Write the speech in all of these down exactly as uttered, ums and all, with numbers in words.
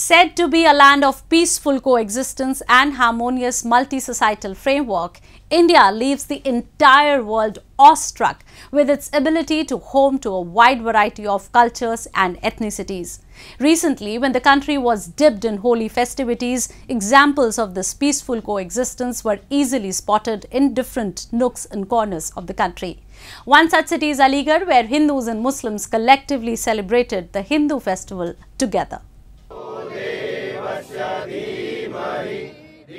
Said to be a land of peaceful coexistence and harmonious multi-societal framework, India leaves the entire world awestruck with its ability to home to a wide variety of cultures and ethnicities. Recently, when the country was dipped in holy festivities, examples of this peaceful coexistence were easily spotted in different nooks and corners of the country. One such city is Aligarh, where Hindus and Muslims collectively celebrated the Hindu festival together.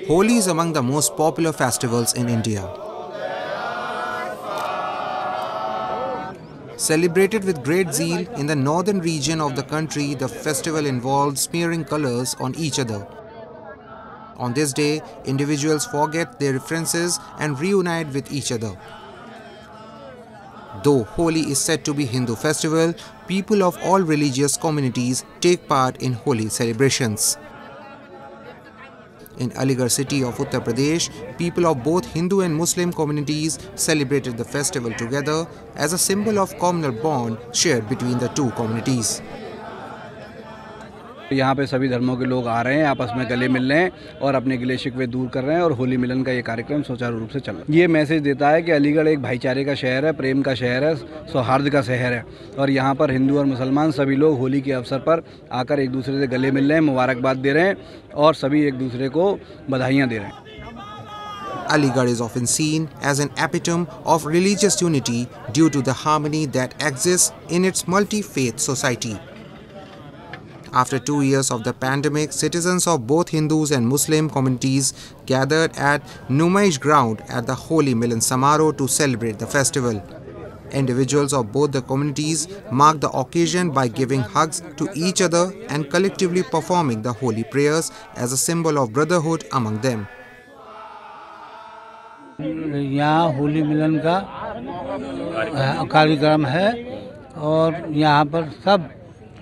Holi is among the most popular festivals in India. Celebrated with great zeal in the northern region of the country, the festival involves smearing colors on each other. On this day, individuals forget their differences and reunite with each other. Though Holi is said to be a Hindu festival, people of all religious communities take part in Holi celebrations. In Aligarh city of Uttar Pradesh, people of both Hindu and Muslim communities celebrated the festival together as a symbol of communal bond shared between the two communities. यहाँ पे सभी धर्मों के लोग आ रहे हैं, आपस में गले मिल रहे हैं और अपने गिले शिकवे दूर कर रहे हैं और होली मिलन का ये कार्यक्रम सुचारू रूप से चल रहा है। ये मैसेज देता है कि अलीगढ़ एक भाईचारे का शहर है, प्रेम का शहर है, सौहार्द का शहर है और यहाँ पर हिंदू और मुसलमान सभी लोग होली के अवसर पर आकर एक दूसरे से गले मिल रहे हैं, मुबारकबाद दे रहे हैं और सभी एक दूसरे को बधाइयाँ दे रहे हैं। Aligarh is often seen as an epitome of religious unity due to the harmony that exists in its multi-faith society. After two years of the pandemic, citizens of both Hindus and Muslim communities gathered at Numaish Ground at the Holi Milan Samaro to celebrate the festival. Individuals of both the communities marked the occasion by giving hugs to each other and collectively performing the holy prayers as a symbol of brotherhood among them. यहाँ होली मिलन का कार्यक्रम है और यहाँ पर सब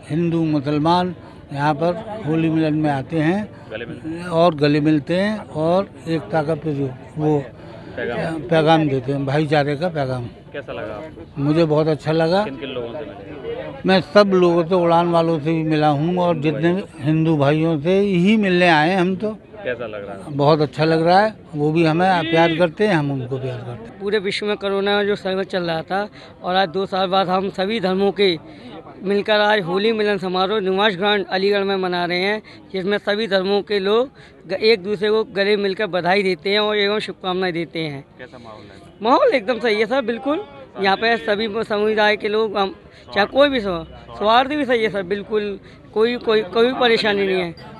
हिंदू मुसलमान यहाँ पर होली मिलन में आते हैं और गले मिलते हैं और एकता का वो पैगाम देते हैं, भाईचारे का पैगाम। कैसा लगा? मुझे बहुत अच्छा लगा। किन-किन लोगों से मिले? मैं सब लोगों से, उड़ान वालों से भी मिला हूँ और जितने हिंदू भाइयों से ही मिलने आए हैं हम तो। कैसा लग रहा है? बहुत अच्छा लग रहा है, वो भी हमें प्यार करते हैं, हम उनको प्यार करते हैं। पूरे विश्व में कोरोना जो संकट चल रहा था और आज दो साल बाद हम सभी धर्मों के मिलकर आज होली मिलन समारोह नुमाइश ग्राउंड अलीगढ़ में मना रहे हैं, जिसमें सभी धर्मों के लोग एक दूसरे को गले मिलकर बधाई देते हैं और एवं शुभकामनाएं देते हैं। कैसा माहौल है? माहौल एकदम सही है सर, बिल्कुल। यहाँ पे सभी समुदाय के लोग, चाहे कोई भी हो, स्वार्थ भी सही है सर, बिल्कुल। कोई कोई कोई परेशानी नहीं है।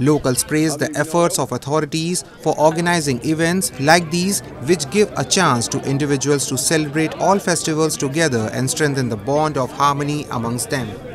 Locals praise the efforts of authorities for organizing events like these, which give a chance to individuals to celebrate all festivals together and strengthen the bond of harmony amongst them.